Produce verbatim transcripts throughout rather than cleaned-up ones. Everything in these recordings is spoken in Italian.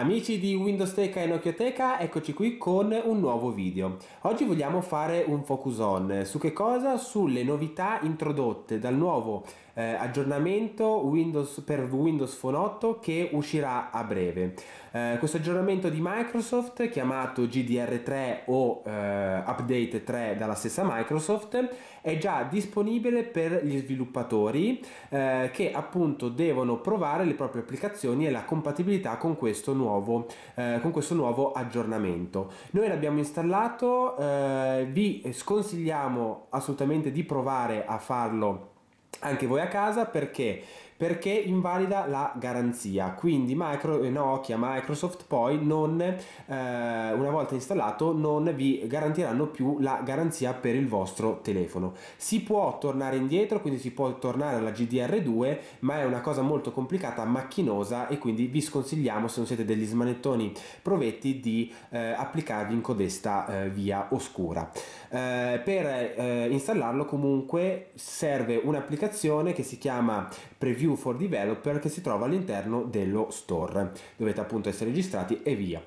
Amici di Windowsteca e Nokioteca, eccoci qui con un nuovo video. Oggi vogliamo fare un focus on su che cosa? Sulle novità introdotte dal nuovo eh, aggiornamento Windows per Windows Phone otto che uscirà a breve. Eh, questo aggiornamento di Microsoft, chiamato G D R tre o eh, Update tre dalla stessa Microsoft, è già disponibile per gli sviluppatori eh, che appunto devono provare le proprie applicazioni e la compatibilità con questo nuovo Nuovo, eh, con questo nuovo aggiornamento. Noi l'abbiamo installato, eh, vi sconsigliamo assolutamente di provare a farlo anche voi a casa. Perché? Perché invalida la garanzia, quindi Micro, Nokia, Microsoft poi non, eh, una volta installato non vi garantiranno più la garanzia per il vostro telefono. Si può tornare indietro, quindi si può tornare alla G D R due, ma è una cosa molto complicata, macchinosa, e quindi vi sconsigliamo, se non siete degli smanettoni provetti, di eh, applicarvi in codesta eh, via oscura. Eh, per eh, installarlo comunque serve un'applicazione che si chiama Preview for Developer, che si trova all'interno dello store. Dovete appunto essere registrati e via.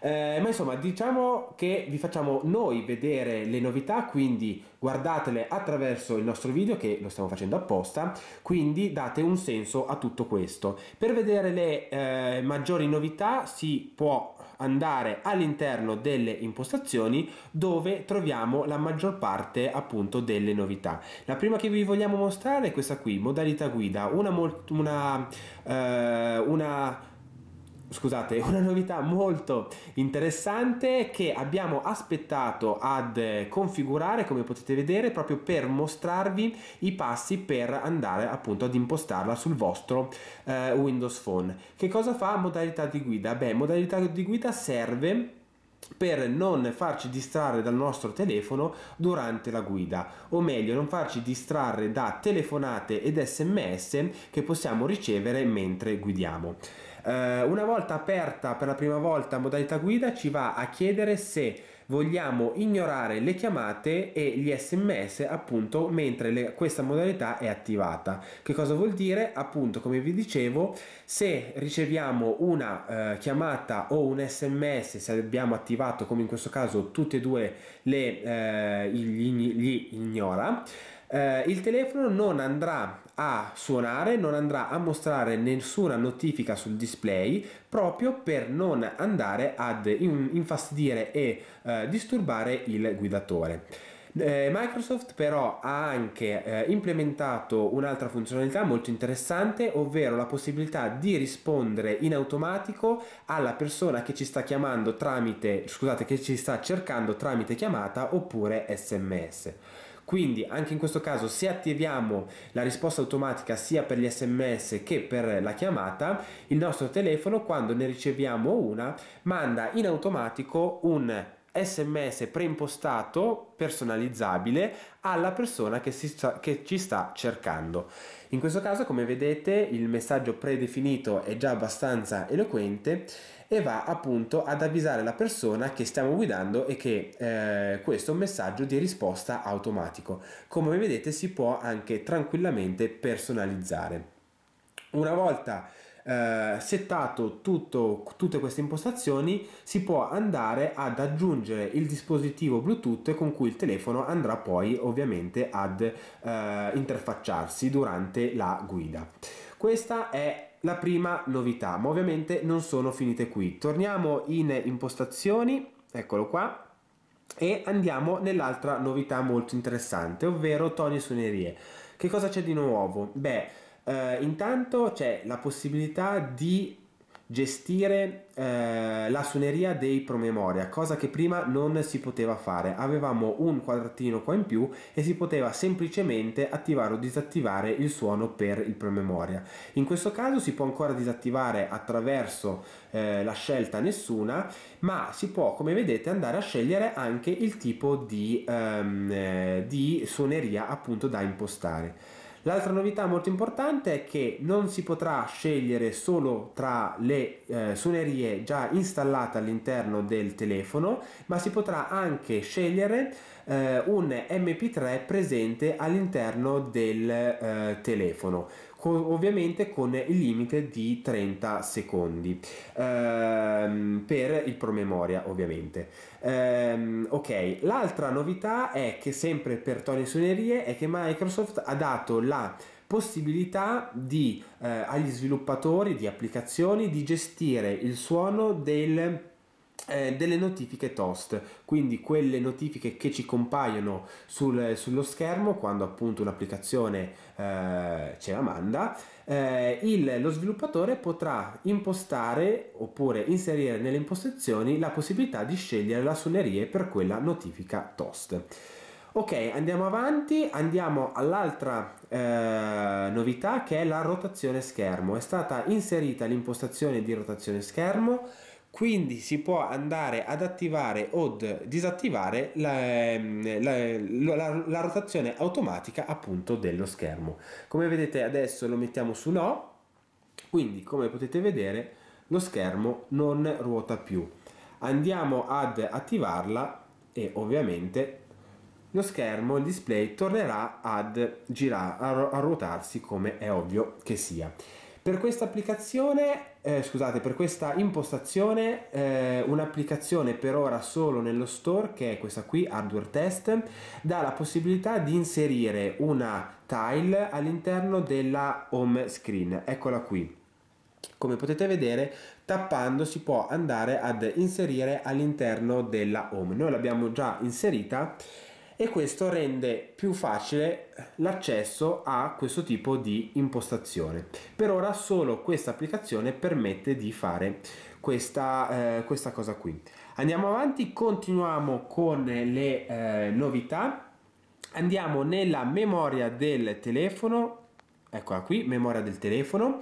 Eh, ma insomma, diciamo che vi facciamo noi vedere le novità, quindi guardatele attraverso il nostro video, che lo stiamo facendo apposta, quindi date un senso a tutto questo. Per vedere le eh, maggiori novità si può andare all'interno delle impostazioni, dove troviamo la maggior parte appunto delle novità. La prima che vi vogliamo mostrare è questa qui, modalità guida, una, una, eh, una Scusate, una novità molto interessante che abbiamo aspettato ad configurare, come potete vedere, proprio per mostrarvi i passi per andare appunto ad impostarla sul vostro eh, Windows Phone. Che cosa fa modalità di guida? Beh, modalità di guida serve per non farci distrarre dal nostro telefono durante la guida, o meglio non farci distrarre da telefonate ed sms che possiamo ricevere mentre guidiamo. Eh, una volta aperta per la prima volta modalità guida, ci va a chiedere se vogliamo ignorare le chiamate e gli sms appunto mentre le, questa modalità è attivata. Che cosa vuol dire? Appunto, come vi dicevo, se riceviamo una eh, chiamata o un sms, se abbiamo attivato, come in questo caso, tutte e due le eh, gli, gli ignora, eh, il telefono non andrà a suonare, non andrà a mostrare nessuna notifica sul display, proprio per non andare ad infastidire e eh, disturbare il guidatore. eh, Microsoft però ha anche eh, implementato un'altra funzionalità molto interessante, ovvero la possibilità di rispondere in automatico alla persona che ci sta chiamando tramite, scusate, che ci sta cercando tramite chiamata oppure sms. Quindi anche in questo caso, se attiviamo la risposta automatica sia per gli sms che per la chiamata, il nostro telefono, quando ne riceviamo una, manda in automatico un sms preimpostato, personalizzabile, alla persona che, si sta, che ci sta cercando. In questo caso, come vedete, il messaggio predefinito è già abbastanza eloquente e va appunto ad avvisare la persona che stiamo guidando e che eh, questo è un messaggio di risposta automatico. Come vedete, si può anche tranquillamente personalizzare. Una volta Uh, settato tutto, tutte queste impostazioni, si può andare ad aggiungere il dispositivo Bluetooth con cui il telefono andrà poi ovviamente ad uh, interfacciarsi durante la guida. Questa è la prima novità, ma ovviamente non sono finite qui. Torniamo in impostazioni, eccolo qua, e andiamo nell'altra novità molto interessante, ovvero toni e suonerie. Che cosa c'è di nuovo? Beh, Uh, intanto c'è la possibilità di gestire eh, la suoneria dei promemoria, cosa che prima non si poteva fare. Avevamo un quadratino qua in più e si poteva semplicemente attivare o disattivare il suono per il promemoria. In questo caso si può ancora disattivare attraverso eh, la scelta nessuna, ma si può, come vedete, andare a scegliere anche il tipo di, ehm, di suoneria appunto da impostare. L'altra novità molto importante è che non si potrà scegliere solo tra le eh, suonerie già installate all'interno del telefono, ma si potrà anche scegliere eh, un M P tre presente all'interno del eh, telefono. con, ovviamente con il limite di trenta secondi ehm, per il promemoria ovviamente. Ehm, ok, l'altra novità è che sempre per toni e suonerie è che Microsoft ha dato la possibilità di, eh, agli sviluppatori di applicazioni di gestire il suono del, eh, delle notifiche toast, quindi quelle notifiche che ci compaiono sul, sullo schermo quando appunto un'applicazione eh, ce la manda. Eh, il, lo sviluppatore potrà impostare oppure inserire nelle impostazioni la possibilità di scegliere la suoneria per quella notifica toast. Ok, andiamo avanti, andiamo all'altra eh, novità che è la rotazione schermo. È stata inserita l'impostazione di rotazione schermo, quindi si può andare ad attivare o disattivare la, la, la, la rotazione automatica appunto dello schermo. Come vedete adesso lo mettiamo su no, quindi come potete vedere lo schermo non ruota più. Andiamo ad attivarla e ovviamente lo schermo, il display, tornerà ad girare, a ruotarsi come è ovvio che sia. Per questa applicazione, eh, scusate, per questa impostazione, eh, un'applicazione per ora solo nello store, che è questa qui, Hardware Test, dà la possibilità di inserire una tile all'interno della home screen. Eccola qui. Come potete vedere, tappando si può andare ad inserire all'interno della home. Noi l'abbiamo già inserita e questo rende più facile l'accesso a questo tipo di impostazione. Per ora solo questa applicazione permette di fare questa, eh, questa cosa qui. Andiamo avanti, continuiamo con le eh, novità, andiamo nella memoria del telefono, eccola qui, memoria del telefono.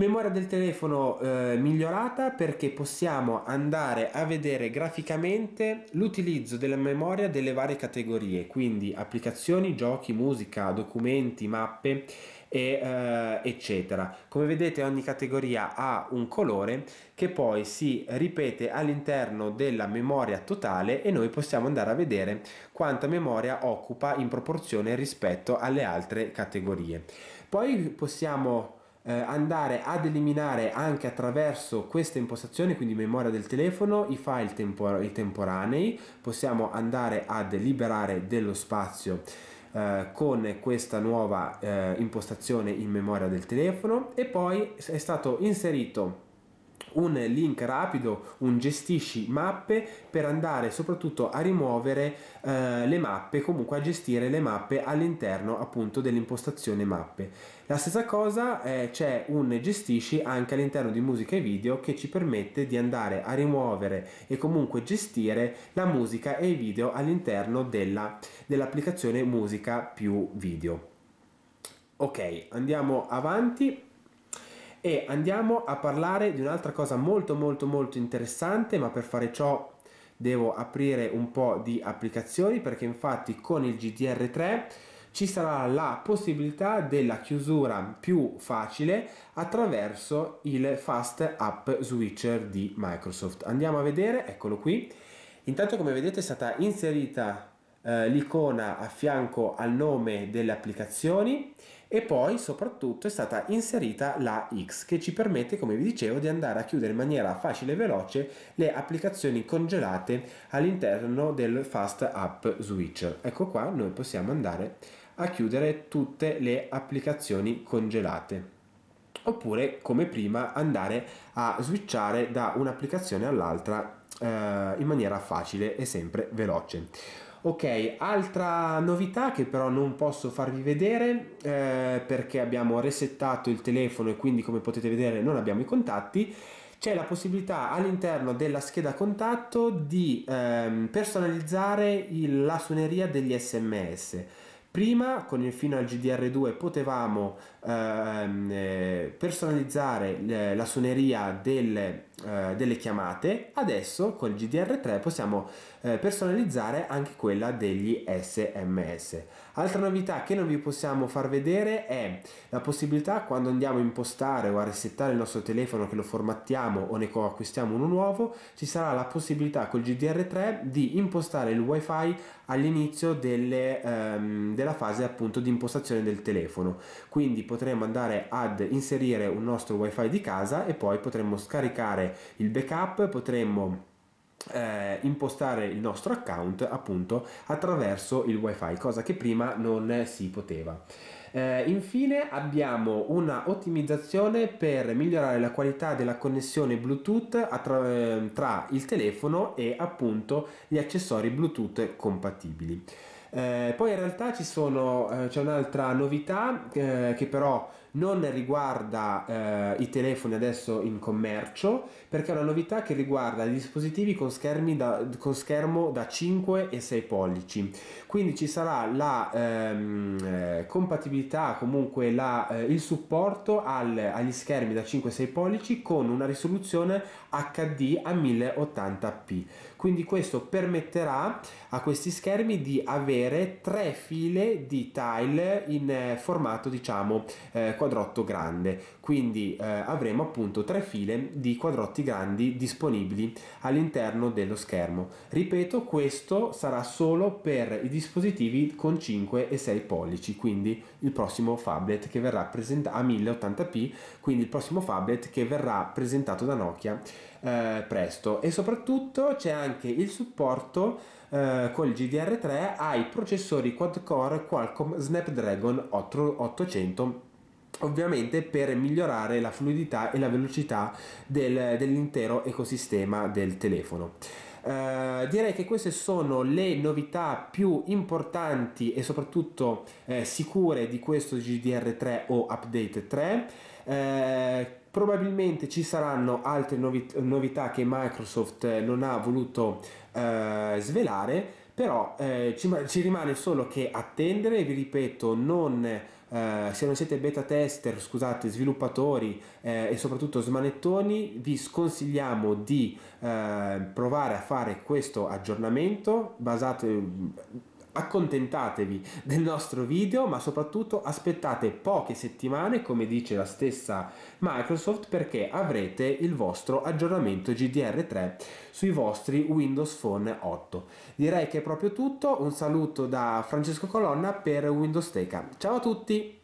Memoria del telefono eh, migliorata, perché possiamo andare a vedere graficamente l'utilizzo della memoria delle varie categorie, quindi applicazioni, giochi, musica, documenti, mappe e eh, eccetera. Come vedete ogni categoria ha un colore che poi si ripete all'interno della memoria totale e noi possiamo andare a vedere quanta memoria occupa in proporzione rispetto alle altre categorie. Poi possiamo andare ad eliminare anche attraverso queste impostazioni, quindi memoria del telefono, i file tempor- i temporanei, possiamo andare ad liberare dello spazio eh, con questa nuova eh, impostazione in memoria del telefono. E poi è stato inserito un link rapido, un gestisci mappe, per andare soprattutto a rimuovere eh, le mappe, comunque a gestire le mappe all'interno appunto dell'impostazione mappe. La stessa cosa, eh, c'è un gestisci anche all'interno di musica e video che ci permette di andare a rimuovere e comunque gestire la musica e i video all'interno della, dell'applicazione musica più video. Ok, andiamo avanti e andiamo a parlare di un'altra cosa molto molto molto interessante, ma per fare ciò devo aprire un po' di applicazioni, perché infatti con il G D R tre ci sarà la possibilità della chiusura più facile attraverso il Fast App Switcher di Microsoft. Andiamo a vedere, eccolo qui. Intanto come vedete è stata inserita eh, l'icona a fianco al nome delle applicazioni e poi soprattutto è stata inserita la X che ci permette, come vi dicevo, di andare a chiudere in maniera facile e veloce le applicazioni congelate all'interno del Fast App Switcher. Ecco qua, noi possiamo andare a chiudere tutte le applicazioni congelate, oppure come prima andare a switchare da un'applicazione all'altra eh, in maniera facile e sempre veloce. Ok, altra novità che però non posso farvi vedere eh, perché abbiamo resettato il telefono e quindi come potete vedere non abbiamo i contatti. C'è la possibilità all'interno della scheda contatto di ehm, personalizzare il, la suoneria degli S M S. Prima con il fino al G D R due potevamo ehm, personalizzare la suoneria del eh, delle chiamate, adesso con il G D R tre possiamo eh, personalizzare anche quella degli S M S. Altra novità che non vi possiamo far vedere è la possibilità, quando andiamo a impostare o a resettare il nostro telefono, che lo formattiamo o ne acquistiamo uno nuovo, ci sarà la possibilità col G D R tre di impostare il wifi all'inizio delle, ehm, della fase appunto di impostazione del telefono, quindi potremo andare ad inserire un nostro wifi di casa e poi potremo scaricare il backup, potremmo Eh, impostare il nostro account appunto attraverso il wifi, cosa che prima non si poteva. Eh, infine abbiamo una ottimizzazione per migliorare la qualità della connessione Bluetooth tra, tra il telefono e appunto gli accessori Bluetooth compatibili. Eh, poi in realtà ci sono, eh, c'è un'altra novità eh, che però non riguarda eh, i telefoni adesso in commercio, perché è una novità che riguarda i dispositivi con, schermi da, con schermo da cinque e sei pollici, quindi ci sarà la ehm, eh, compatibilità, comunque la, eh, il supporto al, agli schermi da cinque e sei pollici con una risoluzione H D a mille ottanta p, quindi questo permetterà a questi schermi di avere tre file di tile in formato diciamo eh, quadrotto grande, quindi eh, avremo appunto tre file di quadrotti grandi disponibili all'interno dello schermo. Ripeto, questo sarà solo per i dispositivi con cinque e sei pollici, quindi il prossimo phablet che verrà presentato a mille ottanta p, quindi il prossimo phablet che verrà presentato da Nokia eh, presto. E soprattutto c'è anche il supporto eh, col G D R tre ai processori quad-core Qualcomm Snapdragon ottocento, ovviamente per migliorare la fluidità e la velocità del, dell'intero ecosistema del telefono. Eh, direi che queste sono le novità più importanti e soprattutto eh, sicure di questo G D R tre o Update tre. Eh, probabilmente ci saranno altre novit- novità che Microsoft non ha voluto eh, svelare, però eh, ci, ci rimane solo che attendere. Vi ripeto, non, eh, se non siete beta tester, scusate, sviluppatori eh, e soprattutto smanettoni, vi sconsigliamo di eh, provare a fare questo aggiornamento. Basate... accontentatevi del nostro video, ma soprattutto aspettate poche settimane, come dice la stessa Microsoft, perché avrete il vostro aggiornamento G D R tre sui vostri Windows Phone otto. Direi che è proprio tutto. Un saluto da Francesco Colonna per Windowsteca. Ciao a tutti!